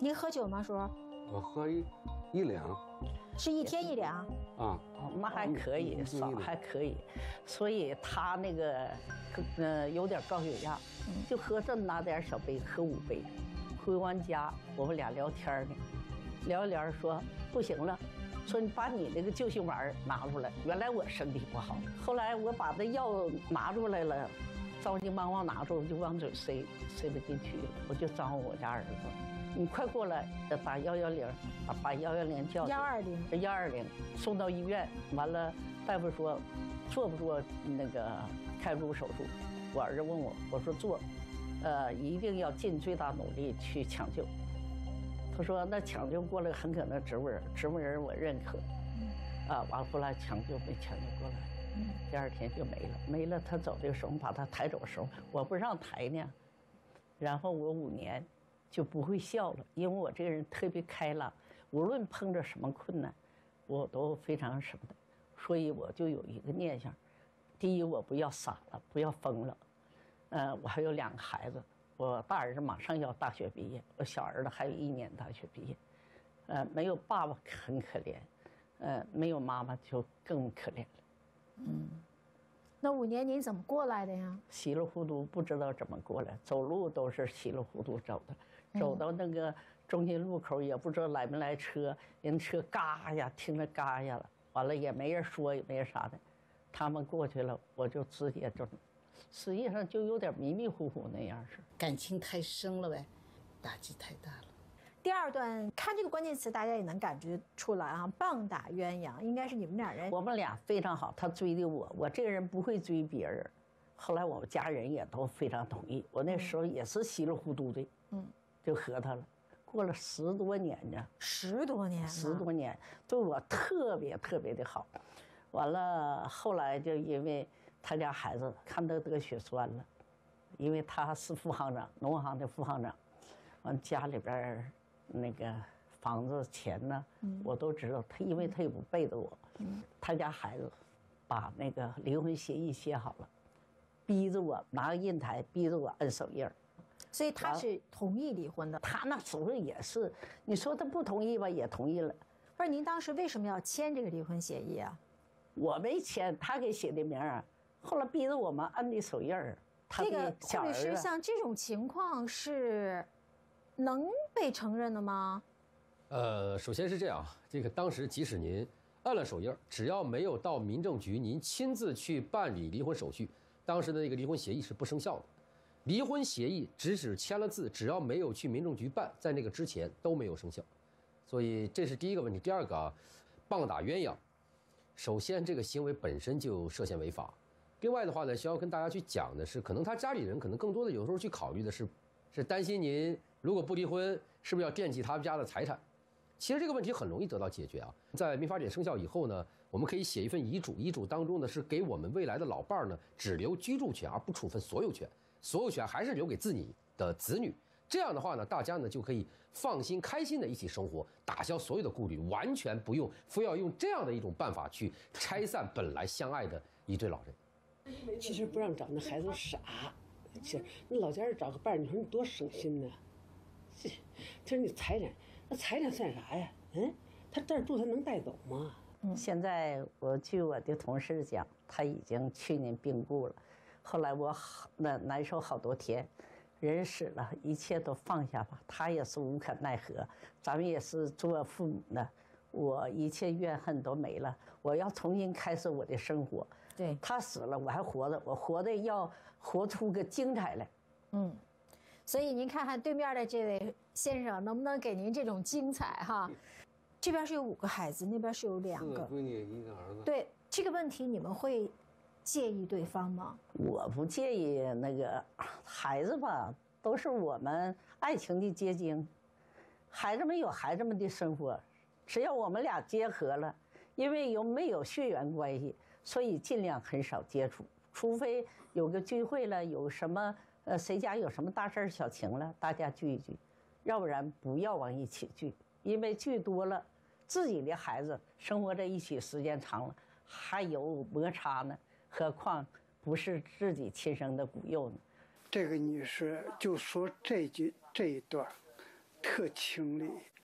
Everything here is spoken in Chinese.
您喝酒吗，叔？我喝一两。是一天一两？啊，那还可以，少还可以。所以他那个，有点高血压，就喝这么大点小杯，喝5杯。回完家，我们俩聊天呢，聊一聊说不行了。 说你把你那个救心丸拿出来。原来我身体不好，后来我把那药拿出来了，着急忙忙拿出来就往嘴塞不进去了。我就招呼我家儿子，你快过来，把110把110叫120120送到医院。完了，大夫说做不做那个开颅手术？我儿子问我，我说做，一定要尽最大努力去抢救。 他说：“那抢救过来很可能植物人我认可，啊，完了后来抢救没抢救过来，第二天就没了。没了，他走的时候把他抬走的时候，我不让抬呢，然后我5年就不会笑了，因为我这个人特别开朗，无论碰着什么困难，我都非常什么的，所以我就有一个念想：第一，我不要傻了，不要疯了，我还有2个孩子。” 我大儿子马上要大学毕业，我小儿子还有1年大学毕业，没有爸爸很可怜，没有妈妈就更可怜了。嗯，那5年您怎么过来的呀？稀里糊涂不知道怎么过来，走路都是稀里糊涂走的，走到那个中心路口也不知道来没来车，人车嘎呀，听着嘎呀了，完了也没人说也没人啥的，他们过去了，我就直接就。 实际上就有点迷迷糊糊那样式，感情太深了呗，打击太大了。第二段看这个关键词，大家也能感觉出来啊，棒打鸳鸯应该是你们2人。我们俩非常好，他追的我，我这个人不会追别人。后来我们家人也都非常同意，我那时候也是稀里糊涂的，就和他了。过了10多年呢，10多年，对我特别的好。完了后来就因为。 他家孩子看他得血栓了，因为他是副行长，农行的副行长，完家里边那个房子钱呢，我都知道。他因为他也不背着我，他家孩子把那个离婚协议写好了，逼着我拿个印台，逼着我摁手印儿。所以他是同意离婚的。他那时候也是，你说他不同意吧，也同意了。不是您当时为什么要签这个离婚协议啊？我没签，他给写的名儿。 后来逼着我们按的手印儿，这个护理师像这种情况是能被承认的吗？首先是这样，这个当时即使您按了手印儿，只要没有到民政局您亲自去办理离婚手续，当时的那个离婚协议是不生效的。离婚协议即使签了字，只要没有去民政局办，在那个之前都没有生效。所以这是第一个问题。第二个啊，棒打鸳鸯，首先这个行为本身就涉嫌违法。 另外的话呢，需要跟大家去讲的是，可能他家里人可能更多的有时候去考虑的是担心您如果不离婚，是不是要惦记他们家的财产？其实这个问题很容易得到解决啊。在民法典生效以后呢，我们可以写一份遗嘱，遗嘱当中呢是给我们未来的老伴儿呢只留居住权而不处分所有权，所有权还是留给自己的子女。这样的话呢，大家呢就可以放心开心的一起生活，打消所有的顾虑，完全不用非要用这样的一种办法去拆散本来相爱的一对老人。 其实不让找那孩子傻，其实那老家人找个伴儿，你说你多省心呢。这是你财产，那财产算啥呀？他这儿住他能带走吗？现在我据我的同事讲，他已经去年病故了，后来我难受好多天，人死了，一切都放下吧。他也是无可奈何，咱们也是做父母的。 我一切怨恨都没了，我要重新开始我的生活。对，他死了，我还活着，我活的要活出个精彩来。嗯，所以您看看对面的这位先生能不能给您这种精彩哈？这边是有5个孩子，那边是有2个。4个闺女，1个儿子。对这个问题，你们会介意对方吗？我不介意那个孩子吧，都是我们爱情的结晶，孩子们有孩子们的生活。 只要我们俩结合了，因为没有血缘关系，所以尽量很少接触，除非有个聚会了，有什么谁家有什么大事小情了，大家聚一聚，要不然不要往一起聚，因为聚多了，自己的孩子生活在一起时间长了，还有摩擦呢，何况不是自己亲生的骨肉呢？这个女士就说这一段，特清丽，